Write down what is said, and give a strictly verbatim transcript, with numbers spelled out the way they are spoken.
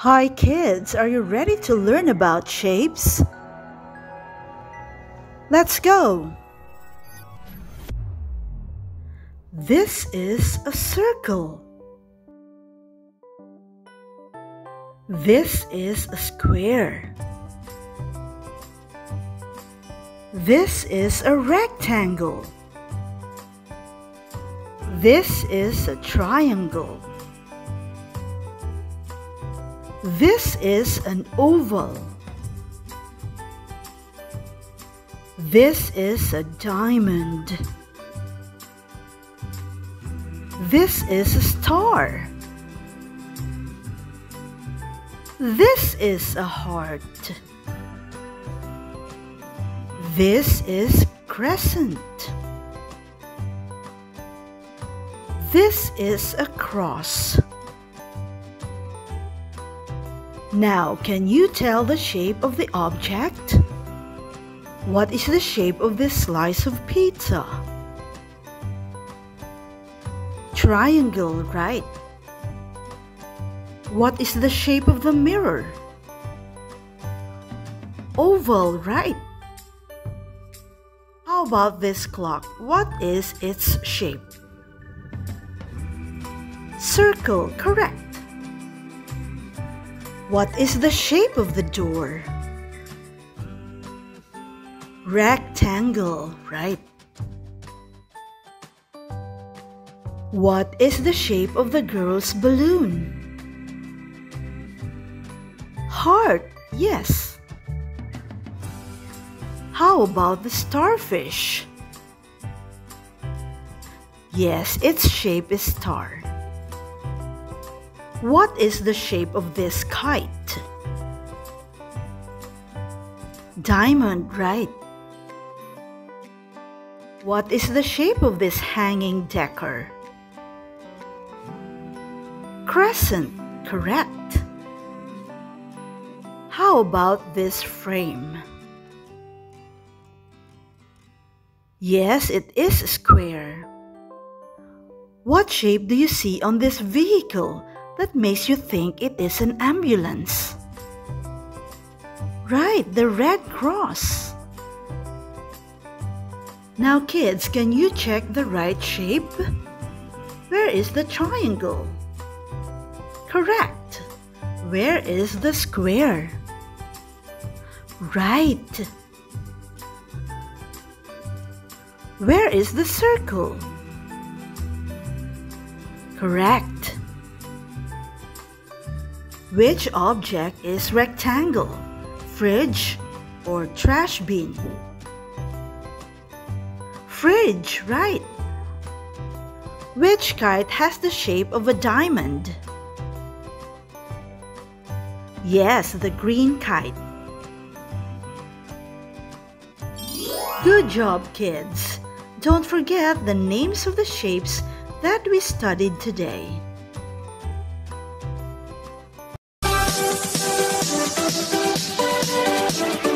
Hi kids, are you ready to learn about shapes? Let's go! This is a circle. This is a square. This is a rectangle. This is a triangle. This is an oval. This is a diamond. This is a star. This is a heart. This is crescent. This is a cross. Now, can you tell the shape of the object? What is the shape of this slice of pizza? Triangle, right? What is the shape of the mirror? Oval, right? How about this clock? What is its shape? Circle, correct. What is the shape of the door? Rectangle, right? What is the shape of the girl's balloon? Heart, yes. How about the starfish? Yes, its shape is star. What is the shape of this kite? Diamond, right? What is the shape of this hanging decker? Crescent, correct. How about this frame? Yes, it is square. What shape do you see on this vehicle that makes you think it is an ambulance? Right, the Red Cross. Now kids, can you check the right shape? Where is the triangle? Correct. Where is the square? Right. Where is the circle? Correct. Which object is rectangle, fridge, or trash bin? Fridge, right. Which kite has the shape of a diamond? Yes, the green kite. Good job, kids. Don't forget the names of the shapes that we studied today. We'll be right back.